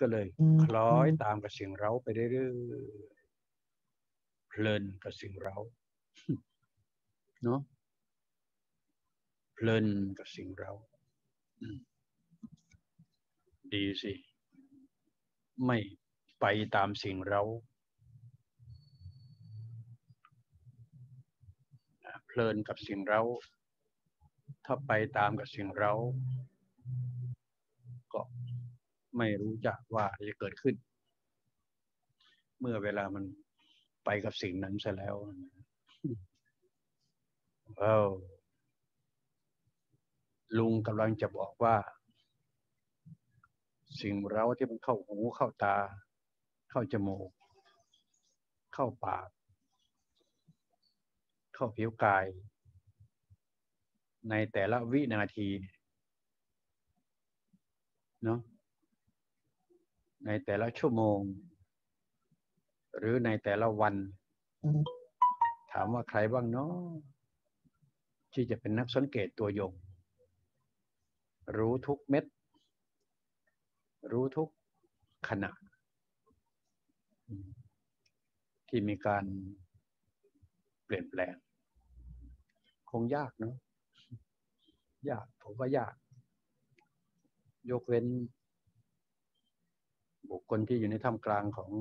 ก็เลยคล้อยตามกับเสียงเร้าไปเรื่อยๆเพลินกับเสียงเร้าเนาะเพลินกับเสียงเร้าดีสิไม่ไปตามเสียงเร้าเพลินกับเสียงเร้าถ้าไปตามกับเสียงเร้าก็ไม่รู้จักว่าจะเกิดขึ้นเมื่อเวลามันไปกับสิ่งนั้นซะแล้วว้าวลุงกำลังจะบอกว่าสิ่งเร้าที่มันเข้าหูเข้าตาเข้าจมูกเข้าปากเข้าผิวกายในแต่ละวินาทีเนาะในแต่ละชั่วโมงหรือในแต่ละวันถามว่าใครบ้างเนาะที่จะเป็นนักสังเกตตัวยงรู้ทุกเม็ดรู้ทุกขณะที่มีการเปลี่ยนแปลงคงยากเนาะยากผมว่ายากยกเว้นบุคคลที่อยู่ในท่ามกลางของ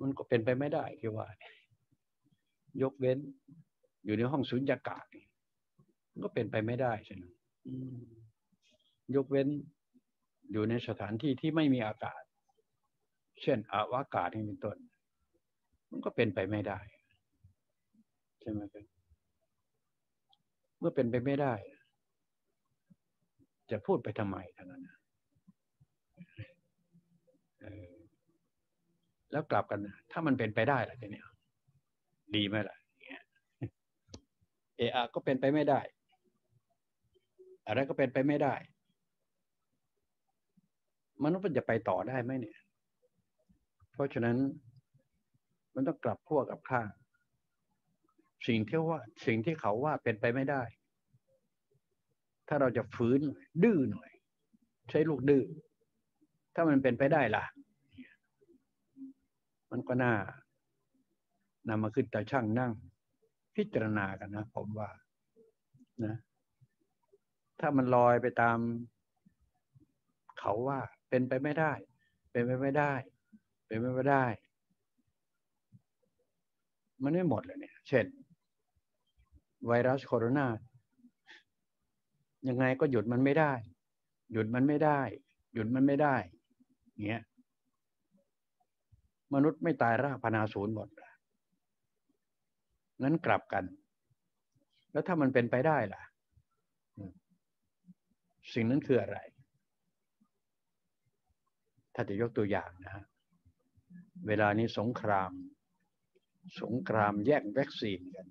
มันก็เป็นไปไม่ได้ที่ว่ายกเว้นอยู่ในห้องสุญญากาศมันก็เป็นไปไม่ได้ใช่ไหมยกเว้นอยู่ในสถานที่ที่ไม่มีอากาศเช่นอวกาศนี่เป็นต้นมันก็เป็นไปไม่ได้ใช่ไหมครับเมื่อเป็นไปไม่ได้จะพูดไปทำไมเท่านั้นนะแล้วกลับกันนะถ้ามันเป็นไปได้ล่ะทีเนี้ยดีไหมล่ะอะก็เป็นไปไม่ได้อะไรก็เป็นไปไม่ได้มนุษย์มันจะไปต่อได้ไหมเนี่ยเพราะฉะนั้นมันต้องกลับขั้วกับข้างสิ่งที่เขาว่าเป็นไปไม่ได้ถ้าเราจะฝืนดื้อหน่อยใช้ลูกดื้อถ้ามันเป็นไปได้ล่ะมันก็น่านำมาขึ้นตาช่างนั่งพิจารณากันนะผมว่านะถ้ามันลอยไปตามเขาว่าเป็นไปไม่ได้เป็นไปไม่ได้เป็นไปไม่ได้มันไม่หมดเลยเนี่ยเช่นไวรัสโคโรนายังไงก็หยุดมันไม่ได้หยุดมันไม่ได้หยุดมันไม่ได้เงี้ยมนุษย์ไม่ตายรากพนาศูนย์หมดนั้นกลับกันแล้วถ้ามันเป็นไปได้ล่ะสิ่งนั้นคืออะไรถ้าจะยกตัวอย่างนะเวลานี้สงครามแย่งวัคซีนกัน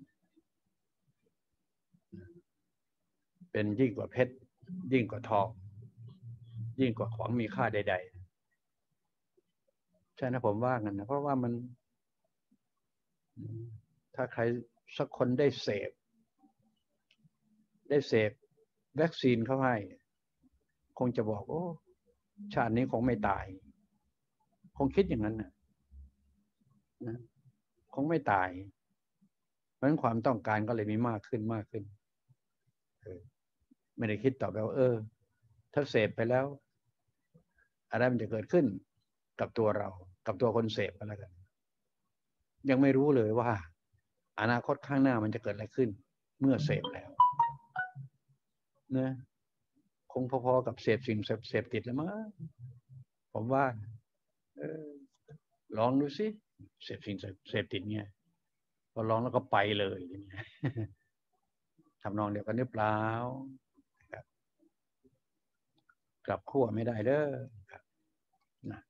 เป็นยิ่งกว่าเพชรยิ่งกว่าทองยิ่งกว่าของมีค่าใดๆใช่นะผมว่างั้นนะเพราะว่ามันถ้าใครสักคนได้เสพวัคซีนเข้าให้คงจะบอกโอ้ชาตินี้คงไม่ตายคงคิดอย่างนั้นนะคงไม่ตายเพราะฉะนั้นความต้องการก็เลยมีมากขึ้นไม่ได้คิดต่อไปว่าถ้าเสพไปแล้วอะไรมันจะเกิดขึ้นกับตัวเรากับตัวคนเสพกันแล้วกันยังไม่รู้เลยว่าอนาคตข้างหน้ามันจะเกิดอะไรขึ้นเมื่อเสพแล้วนะคงพอๆกับเสพสิ่งเสพติดแล้วมั้งผมว่าลองดูสิเสพสิ่งเสพติดเนี่ยพอลองแล้วก็ไปเลยทำนองเดียวกันหรือเปล่ากลับขั้วไม่ได้เด้อนะ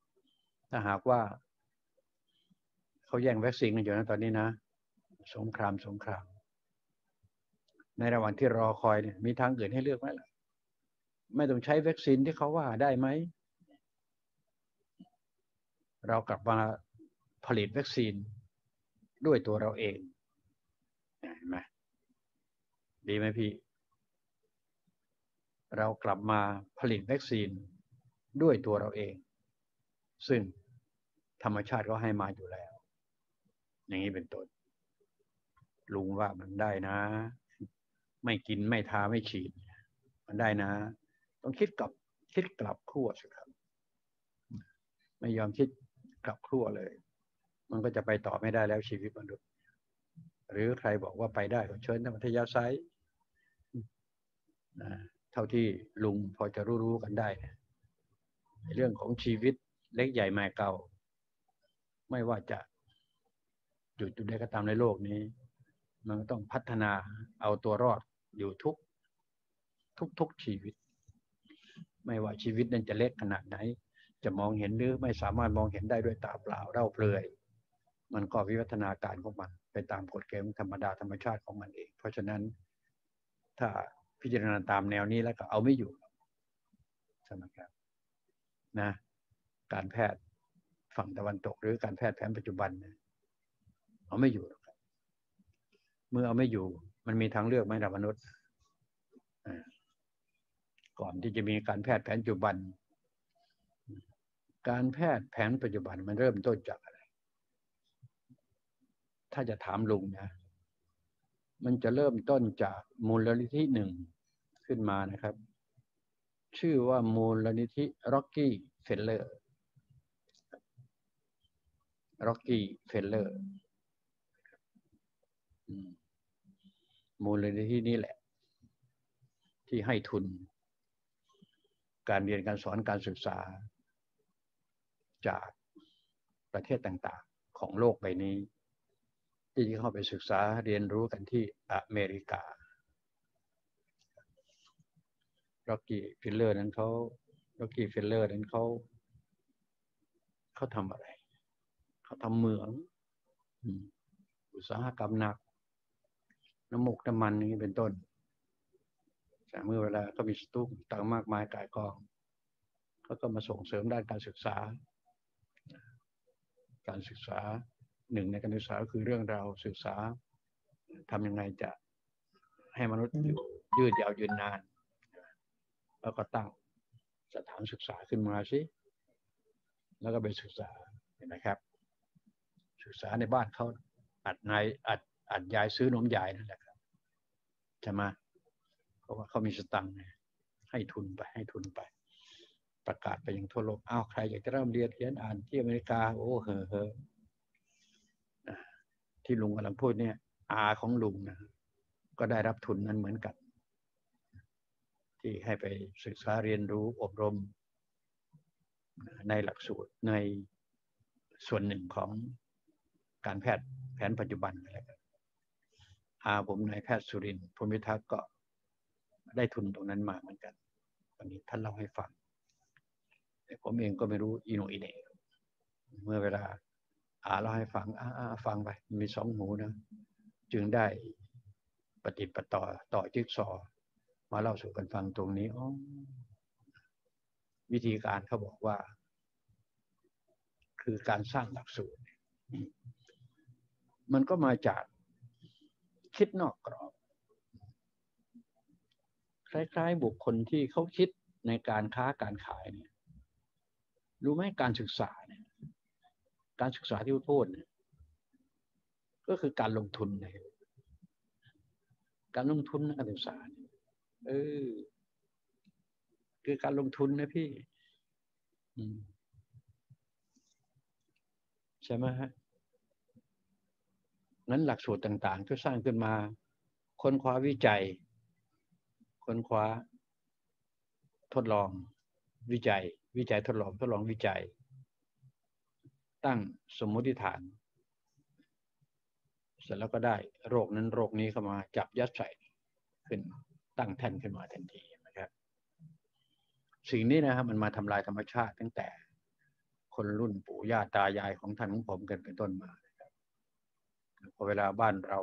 ถ้าหากว่าเขาแย่งวัคซีนกันอยู่นะตอนนี้นะสงครามในระหว่างที่รอคอยเนี่ยมีทางอื่นให้เลือกไหมล่ะไม่ต้องใช้วัคซีนที่เขาว่าได้ไหมเรากลับมาผลิตวัคซีนด้วยตัวเราเองเห็นไหมดีไหมพี่ เรากลับมาผลิตวัคซีนด้วยตัวเราเองซึ่งธรรมชาติก็ให้มาอยู่แล้วอย่างนี้เป็นต้นลุงว่ามันได้นะไม่กินไม่ทาไม่ฉีดมันได้นะต้องคิดกลับขั้วสิครับไม่ยอมคิดกลับขั้วเลยมันก็จะไปต่อไม่ได้แล้วชีวิตมนุษย์หรือใครบอกว่าไปได้ก็เชิญนักวิทยาศาสตร์เท่าที่ลุงพอจะรู้กันได้นะเรื่องของชีวิตเล็กใหญ่มาเก่าไม่ว่าจะจุดใดก็ตามในโลกนี้มันต้องพัฒนาเอาตัวรอดอยู่ทุกชีวิตไม่ว่าชีวิตนั้นจะเล็กขนาดไหนจะมองเห็นหรือไม่สามารถมองเห็นได้ด้วยตาเปล่าเล่าเปลือยมันก็วิวัฒนาการของมันไปตามกฎเกณฑ์ธรรมดาธรรมชาติของมันเองเพราะฉะนั้นถ้าพิจารณาตามแนวนี้แล้วก็เอาไม่อยู่ใช่ไหมครับนะการแพทย์ฝั่งตะวันตกหรือการแพทย์แผนปัจจุบันเอาไม่อยู่เมื่อเอาไม่อยู่มันมีทางเลือกไหมล่ะมนุษย์ก่อนที่จะมีการแพทย์แผนปัจจุบันการแพทย์แผนปัจจุบันมันเริ่มต้นจากอะไรถ้าจะถามลุงนะมันจะเริ่มต้นจากมูลนิธิหนึ่งขึ้นมานะครับชื่อว่ามูลนิธิร็อกกี้เฟลเลอร์มูลนิธินี้แหละที่ให้ทุนการเรียนการสอนการศึกษาจากประเทศต่างๆของโลกใบนี้ที่เข้าไปศึกษาเรียนรู้กันที่อเมริการ็อกกี้เฟลเลอร์นั้นเขาทำอะไรเขาทำเหมืองอุตสาหกรรมหนักน้ำมูกน้ำมันนี่เป็นต้นแต่เมื่อเวลาก็มีสตุ้งต่างมากมายกายกองเขาก็มาส่งเสริมด้านการศึกษาหนึ่งในการศึกษาคือเรื่องเราศึกษาทำยังไงจะให้มนุษย์อยู่ยืดยาวยืนนานแล้วก็ตั้งสถานศึกษาขึ้นมาสิแล้วก็ไปศึกษาเห็นไหมครับศึกษาในบ้านเขาอัดยายซื้อนมยายนั่นแหละครับใช่ไหมเพราะว่าเขามีสตังค์ให้ทุนไปประกาศไปยังทั่วโลกอ้าวใครอยากจะเริ่มเรียนอ่านที่อเมริกาโอ้เฮ่อที่ลุงกำลังพูดเนี่ยอาของลุงนะก็ได้รับทุนนั้นเหมือนกันที่ให้ไปศึกษาเรียนรู้อบรมในหลักสูตรในส่วนหนึ่งของการแพทย์แผนปัจจุบันอะไรกันอาผมนายแพทย์สุรินทร์พรหมพิทักษ์ก็ได้ทุนตรงนั้นมาเหมือนกันวันนี้ท่านเล่าให้ฟังแต่ผมเองก็ไม่รู้อีโนอีเน่เมื่อเวลาเราให้ฟังฟังไปมีสองหูนะจึงได้ปฏิปต่อจิ๊กซอมาเล่าสู่กันฟังตรงนี้วิธีการเขาบอกว่าคือการสร้างหลักสูตรมันก็มาจากคิดนอกกรอบคล้ายๆบุคคลที่เขาคิดในการค้าการขายเนี่ยรู้ไหมการศึกษาเนี่ยการศึกษาที่พูดเนี่ยก็คือการลงทุนในการลงทุนในการศึกษาคือการลงทุนนะพี่ใช่ไหมฮะนั้นหลักสูตรต่างๆที่สร้างขึ้นมาค้นคว้าวิจัยค้นคว้าทดลองวิจัยทดลองวิจัยตั้งสมมติฐานเสร็จแล้วก็ได้โรคนั้นโรคนี้เข้ามาจับยัดใส่ขึ้นตั้งแท่นขึ้นมาทันทีนะครับสิ่งนี้นะครับมันมาทำลายธรรมชาติตั้งแต่คนรุ่นปู่ย่าตายายของท่านของผมกันเป็นต้นมานะครับพอเวลาบ้านเรา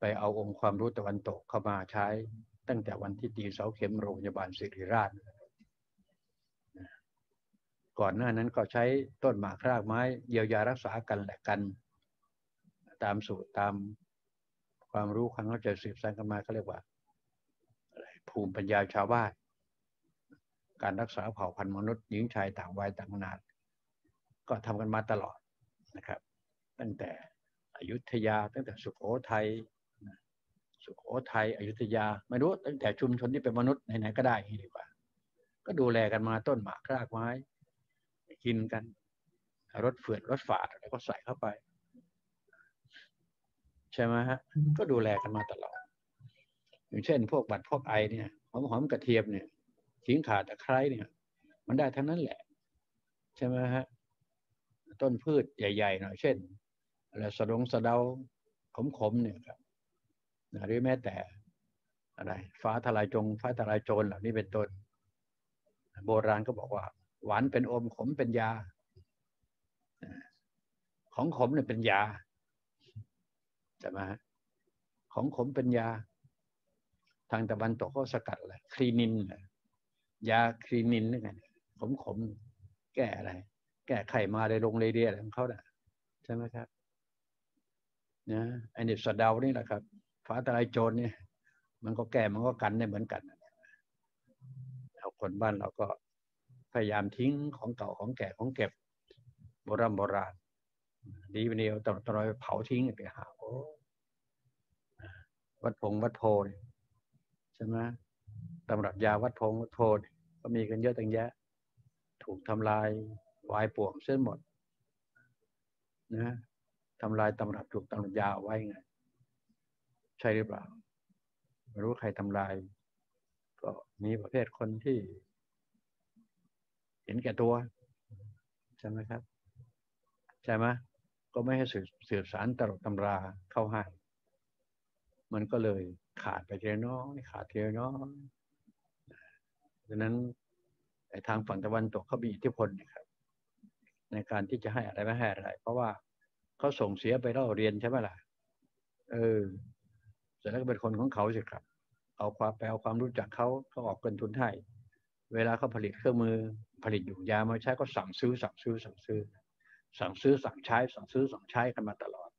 ไปเอาองค์ความรู้ตะวันตกเข้ามาใช้ตั้งแต่วันที่ตีเสาเข็มโรงพยาบาลศิริราชก่อนหน้านั้นก็ใช้ต้นหมากรากไม้เยียวยารักษากันแหละกันตามสูตรตามความรู้ความเข้าใจสืบสานกันมาเขาเรียกว่าภูมิปัญญาชาวบ้าน การรักษาเผ่าพันธุ์มนุษย์หญิงชายต่างวัยต่างขนาดก็ทำกันมาตลอดนะครับตั้งแต่อยุธยาตั้งแต่สุโขทัยอยุธยาไม่รู้ตั้งแต่ชุมชนที่เป็นมนุษย์ไหนๆก็ได้ที่ดีกว่าก็ดูแลกันมาต้นหมากรากไม้กินกันรถเฟื่อนรถฝาดอะไรก็ใส่เข้าไปใช่ไหมฮะก็ดูแลกันมาตลอดอย่างเช่นพวกบัดพวกไอเนี่ยหอมกระเทียมเนี่ยขิงข่าตะไคร้เนี่ยมันได้ทั้งนั้นแหละใช่ไหมฮะต้นพืชใหญ่ๆหน่อยเช่นอะไรสะดงสะเดาขมๆเนี่ยครับหรือแม้แต่อะไรฟ้าทลายโจรเหล่านี้เป็นต้นโบราณก็บอกว่าหวานเป็นอมขมเป็นยาของขมเนี่ยเป็นยาใช่ไหมฮะของขมเป็นยาทางตะวันตกเขาสกัดอะไรครีนินยาครีนินนี่ไงขมแก้อะไรแก้ไขมาในโรงเรียนอะไรของเขาเนี่ยใช่ไหมครับนะไอเด็กสะเดานี่แหละครับฟ้าทลายโจรเนี่ยมันก็แก้มันก็กันได้เหมือนกันเอาคนบ้านเราก็พยายามทิ้งของเก่าของแก่ของเก็บโบราณดีวันเดียวตอนเราเผาทิ้งไปหาวัดโพใช่ไหมตำรับยาวัดโพก็มีกันเยอะตั้งแยะถูกทำลายวายป่วงเส้นหมดนะทำลายตำรับถูกตำรับยาไว้ไงใช่หรือเปล่าไม่รู้ใครทำลายก็มีประเภทคนที่เห็นแก่ตัวใช่ไหมครับใช่ไหมก็ไม่ให้สืบสารตำรับตำราเข้าให้มันก็เลยขาดไปเทียน้อยดังนั้นทางฝั่งตะวันตกเขามีอิทธิพลนะครับในการที่จะให้อะไรไม่ให้อะไรเพราะว่าเขาส่งเสียไปเล่าเรียนใช่ไหมล่ะเสร็จแล้วก็เป็นคนของเขาสิครับเอาความรู้จักเขาออกเงินทุนให้เวลาเขาผลิตเครื่องมือผลิตอยู่ยามาใช้ก็สั่งซื้อสั่งใช้กันมาตลอด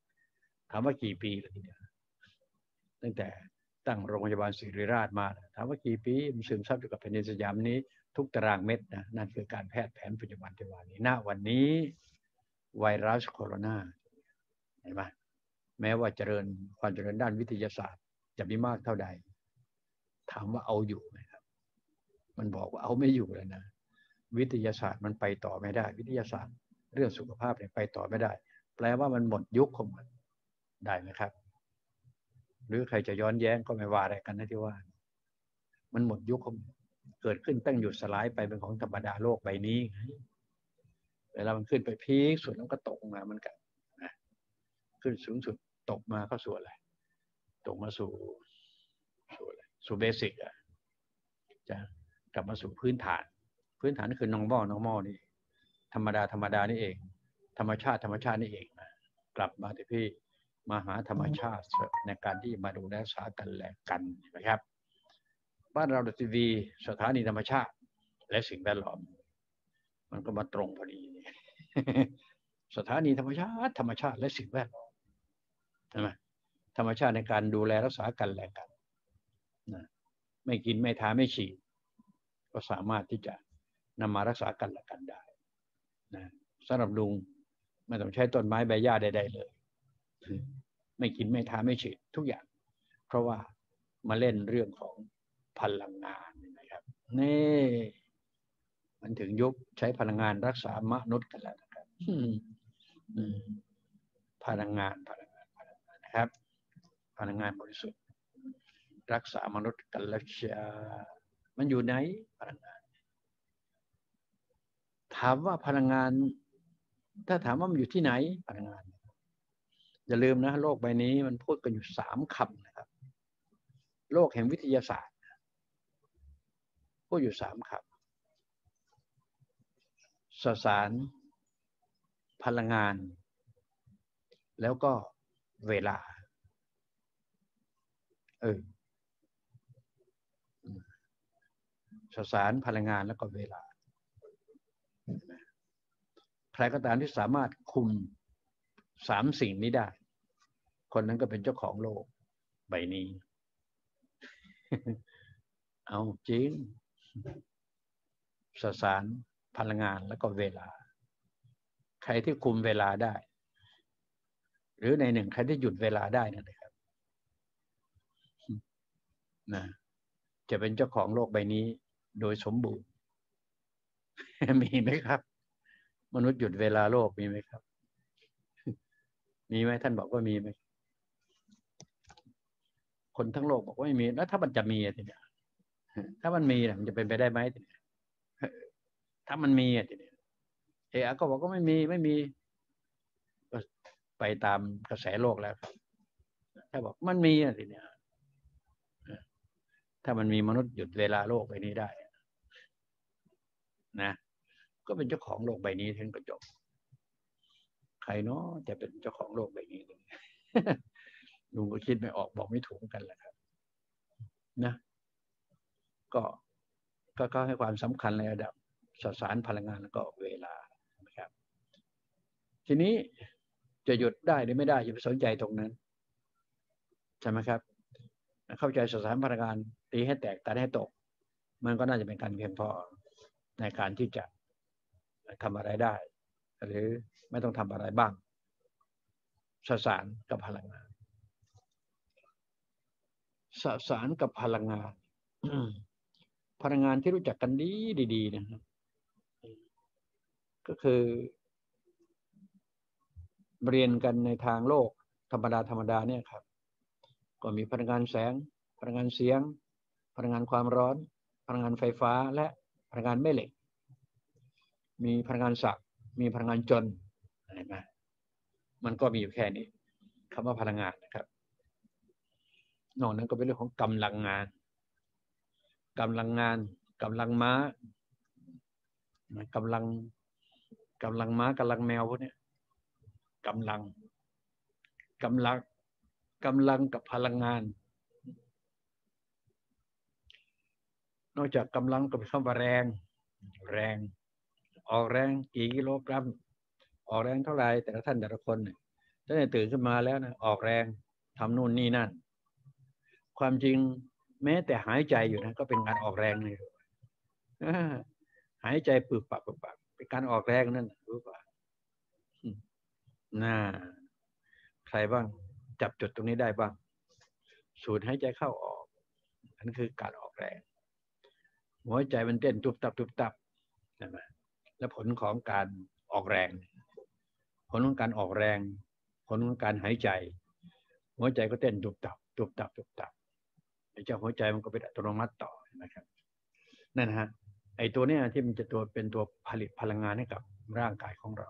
ถามว่ากี่ปีแล้วทีเนี้ยตั้งแต่ตั้งโรงพยาบาลศิริราชมาถามว่ากี่ปีมันซึมซับอยู่กับแผ่นดินสยามนี้ทุกตารางเม็ดนะนั่นคือการแพทย์แผนปัจจุบันที่ว่านี้ณวันนี้ไวรัสโคโรนาเห็นไหมแม้ว่าความเจริญด้านวิทยาศาสตร์จะมีมากเท่าใดถามว่าเอาอยู่ไหมครับมันบอกว่าเอาไม่อยู่เลยนะวิทยาศาสตร์มันไปต่อไม่ได้วิทยาศาสตร์เรื่องสุขภาพเนี่ยไปต่อไม่ได้แปลว่ามันหมดยุคของมันได้ไหมครับหรือใครจะย้อนแย้งก็ไม่ว่าอะไรกันนะที่ว่ามันหมดยุคของเกิดขึ้นตั้งอยู่สลายไปเป็นของธรรมดาโลกใบนี้เวลามันขึ้นไปพีคสุดแล้วก็ตกมามันกันขึ้นสูงสุดตกมาเข้าสู่อะไรตกมาสู่อะไรสู่เบสิกอ่ะจะกลับมาสู่พื้นฐานคือน้องหม้อนี่ธรรมดานี่เองธรรมชาตินี่เองกลับมาที่พี่มาหาธรรมชาติในการที่มาดูแลรักษากันและกันนะครับบ้านเราทีวีสถานีธรรมชาติและสิ่งแวดล้อมมันก็มาตรงพอดี สถานีธรรมชาติและสิ่งแวดล้อมใช่ไหมธรรมชาติในการดูแลรักษากันและกันนะไม่กินไม่ทาไม่ฉีดก็สามารถที่จะนำมารักษากันและกันได้นะสำหรับลุงไม่ต้องใช้ต้นไม้ใบหญ้าใดๆเลยไม่กินไม่ทาไม่ฉีดทุกอย่างเพราะว่ามาเล่นเรื่องของพลังงานนะครับนี่มันถึงยุคใช้พลังงานรักษามนุษย์กันแล้วนะครับพลังงานนะครับพลังงานบริสุทธิ์รักษามนุษย์กันแล้วมันอยู่ไหนพลังงานถามว่าพลังงานถ้าถามว่ามันอยู่ที่ไหนพลังงานอย่าลืมนะโลกใบนี้มันพูดกันอยู่3คำนะครับโลกแห่งวิทยาศาสตร์พูดอยู่3คำสสารพลังงานแล้วก็เวลาสสารพลังงานแล้วก็เวลาใครก็ตามที่สามารถคุม3สิ่งนี้ได้คนนั้นก็เป็นเจ้าของโลกใบนี้ เอาจริง สสารพลังงานแล้วก็เวลาใครที่คุมเวลาได้หรือในหนึ่งใครที่หยุดเวลาได้นั่นเลยครับนะจะเป็นเจ้าของโลกใบนี้โดยสมบูรณ์ มีไหมครับมนุษย์หยุดเวลาโลกมีไหมครับ มีไหมท่านบอกว่ามีไหมคนทั้งโลกบอกว่าไม่มีแล้วถ้ามันจะมีทีเนี้ยถ้ามันมีมันจะเป็นไปได้ไหมทีเนี้ยถ้ามันมีทีเนี้ยเออก็บอกว่าไม่มีไปตามกระแสโลกแล้วถ้าบอกมันมีทีเนี้ยถ้ามันมีมนุษย์หยุดเวลาโลกใบนี้ได้นะก็เป็นเจ้าของโลกใบนี้ถึงก็จบใครเนาะจะเป็นเจ้าของโลกใบนี้ ลุงก็คิดไม่ออกบอกไม่ถูกกันแหละครับนะก็ให้ความสำคัญในระดับสสารพลังงานแล้วก็เวลานะครับทีนี้จะหยุดได้หรือไม่ได้อย่าไปสนใจตรงนั้นใช่ไหมครับเข้าใจสสารพลังงานตีให้แตกตัดให้ตกมันก็น่าจะเป็นการเพียงพอในการที่จะทำอะไรได้หรือไม่ต้องทำอะไรบ้างสสารกับพลังงานสสารกับพลังงาน พลังงานที่รู้จักกันดีๆนะครับก็คือเรียนกันในทางโลกธรรมดาเนี่ยครับก็มีพลังงานแสงพลังงานเสียงพลังงานความร้อนพลังงานไฟฟ้าและพลังงานแม่เหล็กมีพลังงานศักดิ์มีพลังงานจนอะไรมามันก็มีอยู่แค่นี้คำว่าพลังงานนะครับนอกนั้นก็เป็นเรื่องของกำลังงานกำลังม้ากำลังม้ากำลังแมวพวกนี้กำลังกับพลังงานนอกจากกำลังก็เป็นคำว่าแรงออกแรงกี่กิโลกรัมออกแรงเท่าไรแต่ละท่านแต่ละคนเนี่ยถ้าตื่นขึ้นมาแล้วนะออกแรงทำนู่นนี่นั่นความจริงแม้แต่หายใจอยู่นะก็เป็นการออกแรงเลยหายใจปึบปับเป็นการออกแรงนั่นรู้ป่ะน่าใครบ้างจับจุดตรงนี้ได้บ้างสูดหายใจเข้าออกอันคือการออกแรงหัวใจมันเต้นตุบตับใช่ไหมและผลของการออกแรงผลของการออกแรงผลของการหายใจหัวใจก็เต้นตุบตับไอ้เจ้าหัวใจมันก็เป็นอัตโนมัติต่อนะครับนั่นฮะไอ้ตัวเนี้ยที่มันจะตัวเป็นตัวผลิตพลังงานให้กับร่างกายของเรา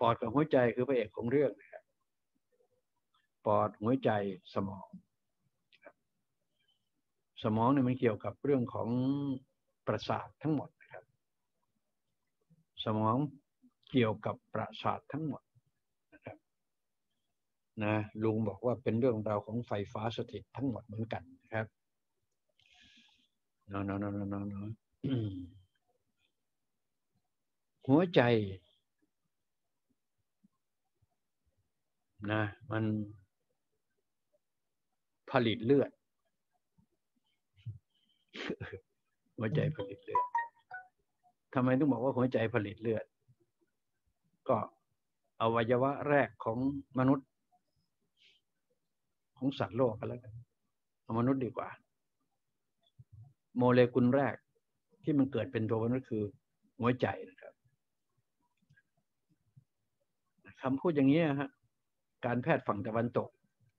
ปอดกับหัวใจคือพระเอกของเรื่องนะครับปอดหัวใจสมองเนี่ยมันเกี่ยวกับเรื่องของประสาททั้งหมดนะครับสมองเกี่ยวกับประสาททั้งหมดนะครับนะลุงบอกว่าเป็นเรื่องราวของไฟฟ้าสถิตทั้งหมดเหมือนกันนะครับเนาะหัวใจนะมันผลิตเลือดหัวใจผลิตเลือดทำไมต้องบอกว่าหัวใจผลิตเลือดก็อวัยวะแรกของมนุษย์ของสัตว์โลกกันแล้วกันมนุษย์ดีกว่าโมเลกุลแรกที่มันเกิดเป็นตัวมนุษย์คือหัวใจนะครับคำพูดอย่างนี้ฮะการแพทย์ฝั่งตะวันตก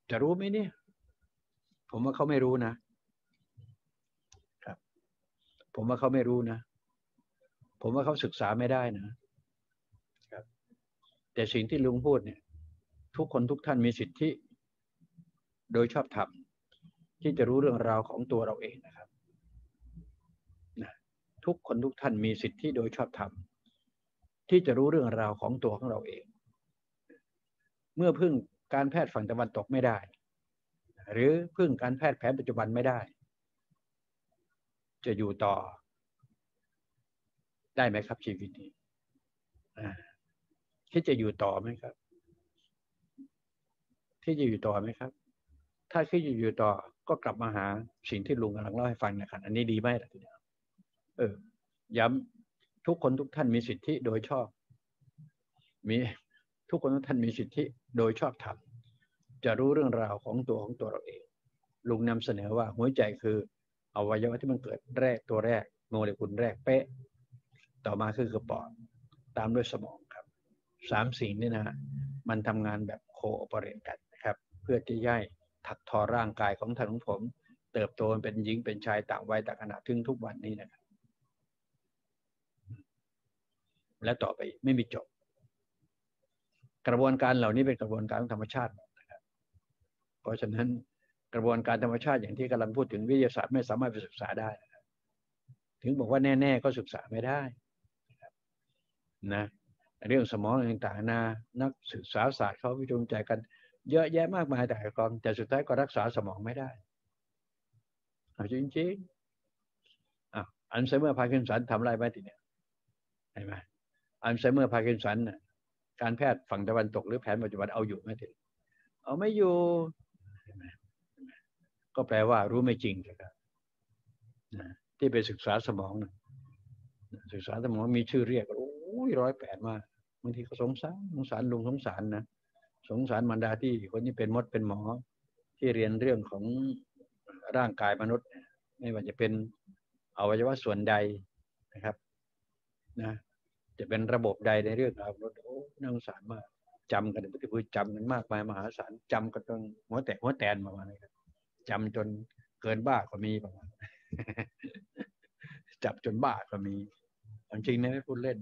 จะรู้ไหมเนี่ยผมว่าเขาไม่รู้นะครับผมว่าเขาไม่รู้นะผมว่าเขาศึกษาไม่ได้นะครับแต่สิ่งที่ลุงพูดเนี่ยทุกคนทุกท่านมีสิทธิโดยชอบธรรมที่จะรู้เรื่องราวของตัวเราเองนะครับนะทุกคนทุกท่านมีสิทธิโดยชอบธรรมที่จะรู้เรื่องราวของตัวของเราเองเมื่อพึ่งการแพทย์ฝั่งตะวันตกไม่ได้หรือพึ่งการแพทย์แผนปัจจุบันไม่ได้จะอยู่ต่อได้ไหมครับชีวิตนี้ที่จะอยู่ต่อไหมครับ ถ้าคิดอยู่ต่อก็กลับมาหาสิ่งที่ลุงกำลังเล่าให้ฟังนะครับอันนี้ดีไหมล่ะทีเดียวย้ำทุกคนทุกท่านมีสิทธิโดยชอบมีทุกคนทุกท่านมีสิทธิโดยชอบธรรมจะรู้เรื่องราวของตัวเราเองลุงนำเสนอว่าหัวใจคืออวัยวะที่มันเกิดแรกตัวแรกโมเลกุลแรกเป๊ะต่อมาคือปอดตามด้วยสมองครับสามสิ่งนี้นะมันทำงานแบบโคออเปเรตกันนะครับเพื่อที่ให้ถักทอร่างกายของท่านของผมเติบโตเป็นหญิงเป็นชายต่างวัยต่างขนาดถึงทุกวันนี้นะครับและต่อไปไม่มีจบกระบวนการเหล่านี้เป็นกระบวนการของธรรมชาตินะครับเพราะฉะนั้นกระบวนการธรรมชาติอย่างที่กำลังพูดถึงวิทยาศาสตร์ไม่สามารถไปศึกษาได้นะครับถึงบอกว่าแน่ๆก็ศึกษาไม่ได้นะเรื่องสมองต่างๆนะนักศึกษาศาสตร์เขาวิจารณ์ใจกันเยอะแยะมากมายแต่กองแต่สุดท้ายก็รักษาสมองไม่ได้จริงๆอัลไซเมอร์พาร์กินสันทำอะไรบ้างทีเนี่ยเห็นไหมอัลไซเมอร์พาร์กินสันน่ะการแพทย์ฝั่งตะวันตกหรือแผนปัจจุบันเอาอยู่ไหมทีเอาไม่อยู่ก็แปลว่ารู้ไม่จริงนะครับที่ไปศึกษาสมองนะศึกษาสมองมีชื่อเรียก108มากบางทีก็สงสารลุงสงสารนะสงสารมารดาที่คนนี้เป็นมดเป็นหมอที่เรียนเรื่องของร่างกายมนุษย์ไม่ว่าจะเป็นอวัยวะส่วนใดนะครับนะจะเป็นระบบใดในเรื่องราวมนุษย์น่าสงสารมากจำกันเป็นที่พูดจำกันมากมายมหาศาลจำกันจนหัวแตนประมาณนี้ครับจำจนเกินบ้าก็มีประมาณจับจนบ้าก็มีจริงนะไม่พูดเล่น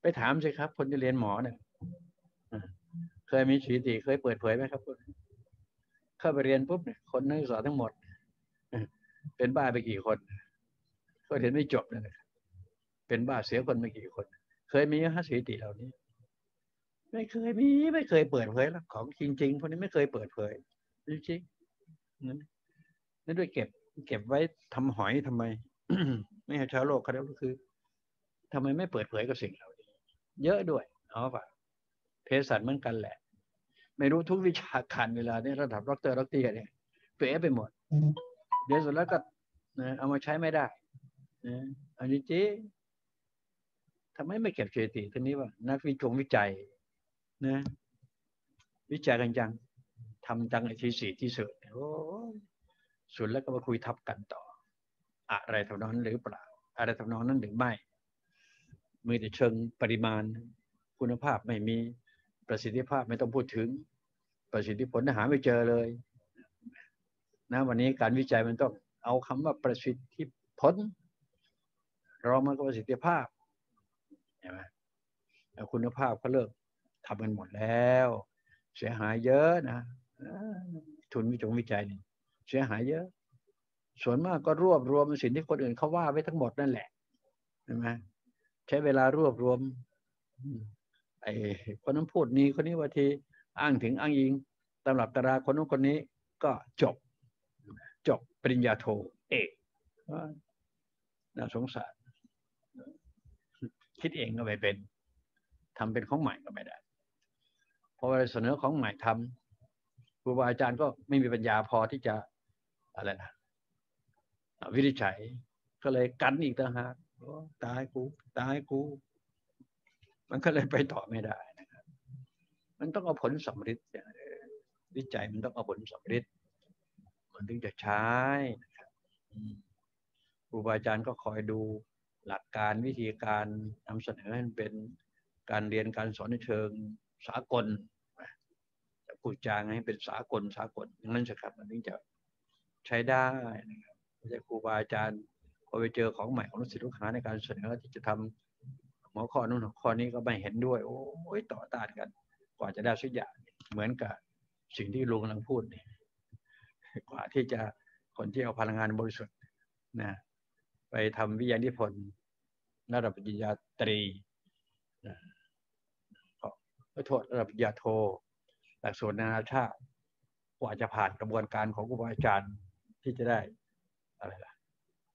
ไปถามสิครับคนที่เรียนหมอเนี่ยเคยมีสถิติเคยเปิดเผยไหมครับคุณเข้าไปเรียนปุ๊บคนนักศึกษาทั้งหมดเป็นบ้าไปกี่คนก็เรียนไม่จบนั่นแหละเป็นบ้าเสียคนไปกี่คนเคยมีสถิติเหล่านี้ไม่เคยมีไม่เคยเปิดเผยหรอกของจริงๆพวกนี้ไม่เคยเปิดเผยจริงๆนั่นด้วยเก็บไว้ทำหอยทำไม ไม่ให้ชาวโลกเขาได้ก็คือทำไมไม่เปิดเผยกับสิ่งเหล่านี้เยอะด้วยเอาป่ะเภสัชเหมือนกันแหละไม่รู้ทุกวิชาการเวลาเนี่ยระดับด็อกเตอร์ด็อกเตอร์เนี่ยเป๋ไปหมดเดี๋ยวสุดแล้วก็เอามาใช้ไม่ได้เอาจริงๆทำไมไม่เก็บสถิติทั้งนี้ว่านักวิจัยนะวิจัยกันจังทำจังไอ้ที่สุดโอ้สุดแล้วก็มาคุยทับกันต่ออะไรทำนองนั้นหรือเปล่าอะไรทำนองนั้นหรือไม่มือแต่เชิงปริมาณคุณภาพไม่มีประสิทธิภาพไม่ต้องพูดถึงประสิทธิผลหาไม่เจอเลยนะวันนี้การวิจัยมันต้องเอาคำว่าประสิทธิผลรอมากับประสิทธิภาพใช่ไหมคุณภาพก็เลิกทำกันหมดแล้วเสียหายเยอะนะทุนวิจัยนี่เสียหายเยอะส่วนมากก็รวบรวมสิ่งที่คนอื่นเขาว่าไว้ทั้งหมดนั่นแหละใช่ไหมใช้เวลารวบรวมไอ้คนนั้นพูดนี้คนนี้ว่าทีอ้างถึงอ้างอิงตำรับตำราคนนู้นคนนี้ก็จบปริญญาโทเอกน่าสงสารคิดเองก็ไม่เป็นทำเป็นของใหม่ก็ไม่ได้พอไปเสนอของใหม่ทำครูบาอาจารย์ก็ไม่มีปัญญาพอที่จะอะไรนะวินิจฉัยก็เลยกันอีกต่างหากตายกูมันก็เลยไปต่อไม่ได้นะครับมันต้องเอาผลสำฤทธิ์วิจัยมันต้องเอาผลสำฤทธิ์มันถึงจะใช้นะครับครูบาอาจารย์ก็คอยดูหลักการวิธีการนำเสนอให้เป็นการเรียนการสอนในเชิงสากลพูดจาให้เป็นสากลอย่างนั้นสิครับมันถึงจะใช้ได้นะครับไม่ใช่ครูบาอาจารย์พอไปเจอของใหม่ของลูกศิษย์ลูกหาในการเสนอที่จะทำหัวข้อนู้นหัวข้อนี้ก็ไม่เห็นด้วยโอ้ยต่อต้านกันกว่าจะได้สักอย่างเหมือนกับสิ่งที่ลุงกำลังพูดนี่กว่าที่จะคนที่เอาพลังงานบริสุทธิ์นะไปทำวิทยานิพนธ์ระดับปริญญาตรีนะก็โทษระดับปริญญาโทหลักสูตรนานาชาติกว่าจะผ่านกระบวนการของครูบาอาจารย์ที่จะได้อะไรล่ะ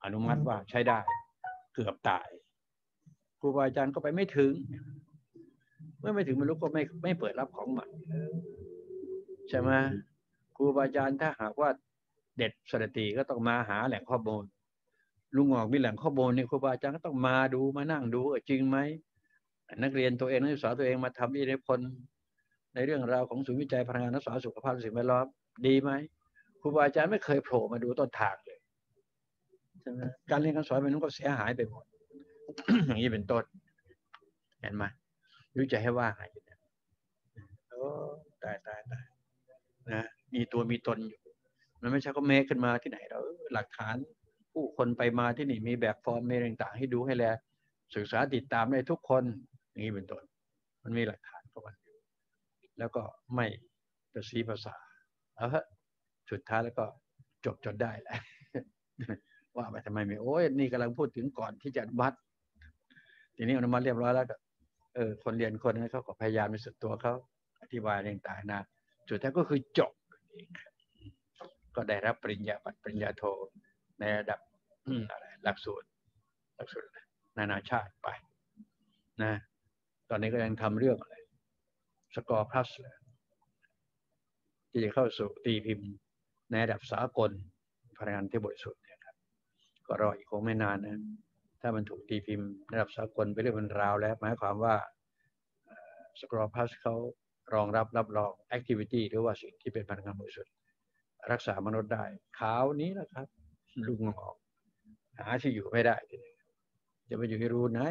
อนุมัติว่าใช้ได้เกือบตายครูบาอาจารย์ก็ไปไม่ถึงเมื่อไม่ถึงมันรู้ก็ไม่เปิดรับของใหม่ใช่ไหม ครูบาอาจารย์ถ้าหากว่าเด็ดสถิติก็ต้องมาหาแหล่งข้อมูลลุงออกมีแหล่งข้อมูลเนี่ยครูบาอาจารย์ก็ต้องมาดูมานั่งดูจริงไหมนักเรียนตัวเองนักศึกษาตัวเองมาทำอิทธิพลในเรื่องราวของศูนย์วิจัยพลังงานนักศึกษาสุขภาพสิ่งแวดล้อมดีไหมครูบาอาจารย์ไม่เคยโผล่มาดูต้นทางเลยใช่ไหมการเรียนการสอนมันก็เสียหายไปหมด อย่างนี้เป็นต้นเห็นไหมรู้ใจให้ว่าไงโอ้ตายนะมีตัวมีตนอยู่มันไม่ใช่ก็เมคขึ้นมาที่ไหนเราหลักฐานผู้คนไปมาที่นี่มีแบบฟอร์มมีต่างๆให้ดูให้แลศึกษาติดตามได้ทุกคนอย่างนี้เป็นต้นมันมีหลักฐานของมันอยู่แล้วก็ไม่กระสีภาษาเอาฮะสุดท้ายแล้วก็จบจนได้แหละ ว่าไปทำไมไม่โอ้ยนี่กำลังพูดถึงก่อนที่จะอนุมัติทีนี้อนุมัติเรียบร้อยแล้วก็คนเรียนคนนั้นเขาก็พยายามในสุดตัวเขาอธิบายต่างๆนะสุดท้ายก็คือจบก็ได้รับปริญญาบัตรปริญญาโทในระดับอะไรหลักสูตรนานาชาติไปนะตอนนี้ก็ยังทำเรื่องอะไรสกอร์พลัสที่จะเข้าสู่ตีพิมพ์ในระดับสากลพลังงานที่บริสุทธิ์เนี่ยครับก็รออีกคงไม่นานนะถ้ามันถูกตีพิมพ์ระดับสากลไปเรื่องมันราวแล้วหมายความว่าสกอร์พลัสเขารองรับรอง activity หรือว่าสิ่งที่เป็นพลังงานบริสุทธิ์รักษามนุษย์ได้ขาวนี้นะครับลุงออกหาที่อยู่ไม่ได้จะไปอยู่ในรูไหน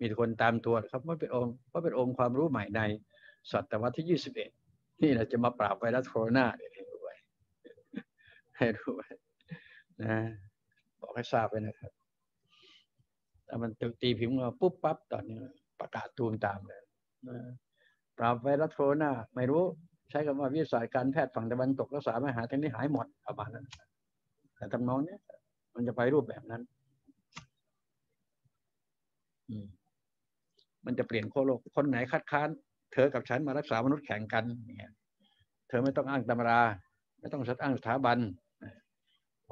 มีคนตามตัวครับว่าเป็นองค์ความรู้ใหม่ในศตวรรษที่21นี่เราจะมาปราบไวรัสโคโรนาให้รู้ไว้นะบอกให้ทราบไว้นะครับแต่มันตีพิมพ์มาปุ๊บปั๊บตอนนี้ประกาศตูมตามเลยนะปราบไวรัสโคโรนาไม่รู้ใช้คำว่าวิทยาศาสตร์การแพทย์ฝั่งตะวันตกรักษาไม่หายทั้งนี้หายหมดประมาณนั้นแต่ทำนองนี้มันจะไปรูปแบบนั้นมันจะเปลี่ยนขั้วโลกคนไหนคัดค้านเธอกับฉันมารักษามนุษย์แข่งกันเนี่ยเธอไม่ต้องอ้างตำราไม่ต้องอ้างสถาบัน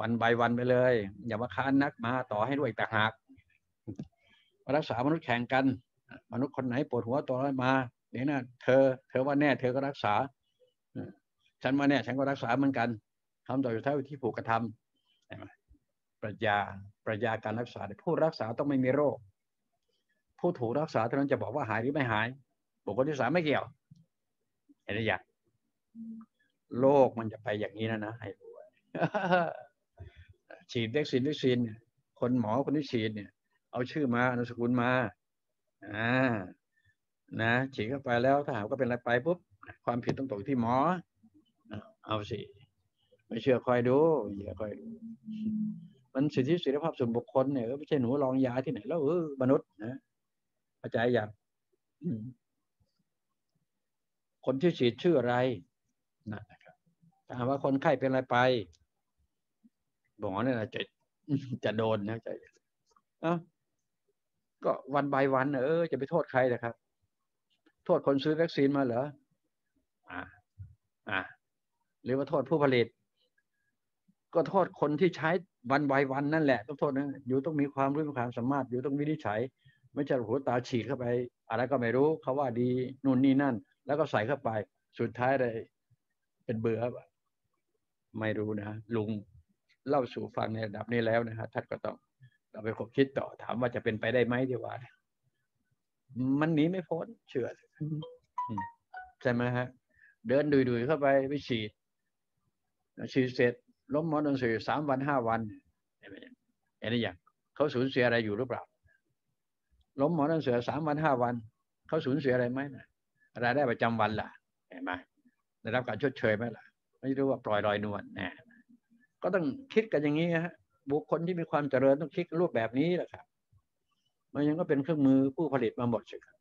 วันใบวันไปเลยอย่ามาค้านนักมาต่อให้ด้วยต่างหากมารักษามนุษย์แข่งกันมนุษย์คนไหนปวดหัวต่ออะไรมาเนี่ยนะเธอว่าแน่เธอก็รักษาฉันว่าแน่ฉันก็รักษาเหมือนกันคำตอบอยู่ท้ายที่ผูกกระทำปรัชญาการรักษาผู้รักษาต้องไม่มีโรคผู้ถูกรักษาเท่านั้นจะบอกว่าหายหรือไม่หายบุคคลที่สามไม่เกี่ยวเห็นไหมอย่างโรคมันจะไปอย่างนี้นะให้รู้ ฉีดวัคซีนคนหมอคนที่ฉีดเนี่ยเอาชื่อมานามสกุลมานะฉีดเข้าไปแล้วถ้าหากว่าเป็นอะไรไปปุ๊บความผิดต้องตกที่หมอเอาสิไม่เชื่อคอยดูอย่าคอยดูมันสิทธิเสรีภาพส่วนบุคคลเนี่ยก็ไม่ใช่หนูลองยาที่ไหนแล้วมนุษย์นะเข้าใจอย่างคนที่ฉีดชื่ออะไรนะครับถามว่าคนไข้เป็นอะไรไปหมอเนี่ยจะโดนนะใจก็วันใบวันจะไปโทษใครนะครับโทษคนซื้อวัคซีนมาเหรอหรือว่าโทษผู้ผลิตก็โทษคนที่ใช้วันใบวันนั่นแหละต้องโทษนะอยู่ต้องมีความรู้ความสามารถอยู่ต้องวินิจฉัยไม่ใช่หัวตาฉีดเข้าไปอะไรก็ไม่รู้เขาว่าดีนู่นนี่นั่นแล้วก็ใส่เข้าไปสุดท้ายเลยเป็นเบื่อไม่รู้นะลุงเล่าสู่ฟังในระดับนี้แล้วนะครับท่านก็ต้องเราไปคิดต่อถามว่าจะเป็นไปได้ไหมที่ว่ามันหนีไม่พ้นเชื่อใช่ไหมฮะเดินดุยๆเข้าไปฉีดเสร็จล้มมอดนสื่อ3-5 วันเห็นไหมอย่างเขาสูญเสียอะไรอยู่หรือเปล่าล้มมอดนสื่อ3-5 วันเขาสูญเสียอะไรไหมรายได้ประจำวันล่ะเห็นไหมได้รับการชดเชยไหมล่ะไม่รู้ว่าปล่อยลอยนวลแน่ก็ต้องคิดกันอย่างนี้ฮะบุคคลที่มีความเจริญต้องคิดรูปแบบนี้แหละครับมันยังก็เป็นเครื่องมือผู้ผลิตมาหมดใช่ครับ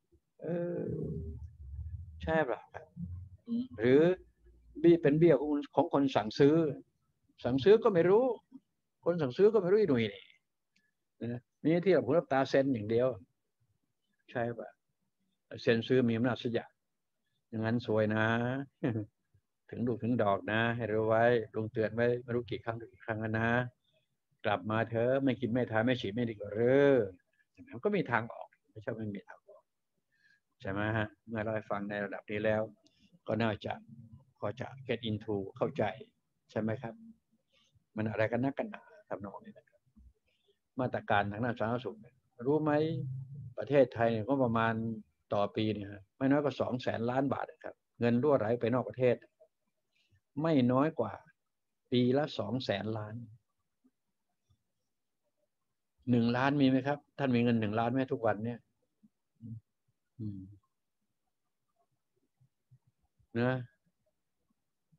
ใช่ป่ะครับหรือบี้เป็นเบี้ยของคนสั่งซื้อก็ไม่รู้คนสั่งซื้อก็ไม่รู้อีหนุ่ยนี่มีที่หูรับตาเซ็นอย่างเดียวใช่ป่ะเซ็นซื้อมีอำนาจสัญญาอย่างนั้นสวยนะถึงลูกถึงดอกนะให้รู้ไว้ลงเตือนไว้ไม่รู้กี่ครั้งแล้วนะกลับมาเถอะไม่กินไม่ทานไม่ฉีดไม่ดีกว่าเร่อก็มีทางออกไม่ใช่ไม่มีทางออกใช่ไหมฮะเมื่อเราฟังในระดับนี้แล้วก็น่าจะ พอจะ get into เข้าใจใช่ไหมครับมันอะไรกันนักกันหนาทำนองนี้นะครับมาตรการทางด้านสาธารณสุขรู้ไหมประเทศไทยเนี่ยก็ประมาณต่อปีเนี่ยไม่น้อยกว่า200,000 ล้านบาทครับเงินรั่วไหลไปนอกประเทศไม่น้อยกว่าปีละ200,000 ล้าน1 ล้านมีไหมครับท่านมีเงิน1 ล้านไหมทุกวันเนี่ยนะ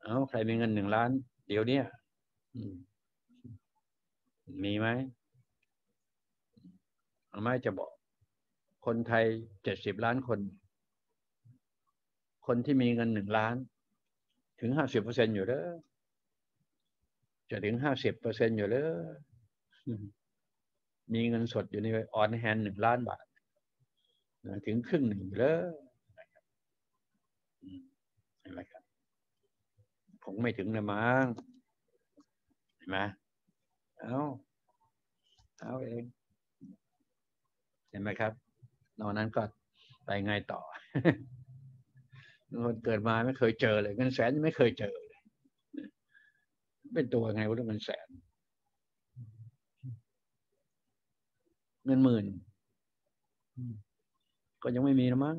เอาใครมีเงิน1 ล้านเดี๋ยวนี้มีไหมไม่จะบอกคนไทย70 ล้านคนคนที่มีเงิน1 ล้านถึง 50% อยู่แล้วจะถึง 50% อยู่แล้วมีเงินสดอยู่ในออนแฮนด์1 ล้านบาทถึงครึ่งหนึ่งอยู่แล้วอะไรครับผมไม่ถึงนะมั้งเห็นไหมเอาเองเห็นไหมครับตอนนั้นก็ไปไงต่อคนเกิดมาไม่เคยเจอเลยเงินแสนไม่เคยเจอเลยเป็นตัวไงว่าเงินแสนเงินหมื่นก็ยังไม่มีนะมั้ง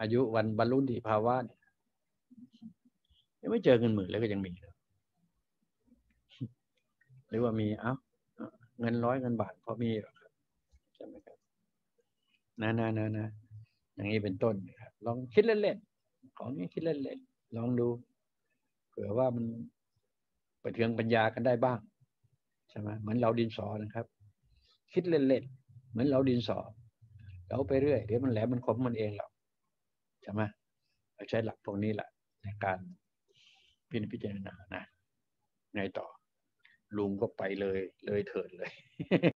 อายุวันบรรลุนิติภาวะยังไม่เจอเงินหมื่นเลยก็ยังมีหรือว่ามีเอ้าเงินร้อยเงินบาทพอมีหรอครับใช่ไหมครับนะอย่างนี้เป็นต้นครับลองคิดเล่นๆของนี้คิดเล่นๆลองดูเผื่อว่ามันไปเทืองปัญญากันได้บ้างใช่ไหมเหมือนเราดินสอนะครับคิดเล่นๆเหมือนเราดินสอเราไปเรื่อยเดี๋ยวมันแหลมมันคมมันเองหรอกใช่ไหมเราใช้หลักพวกนี้แหละในการพิจารณานะไงต่อลุงก็ไปเลยเถิดเลย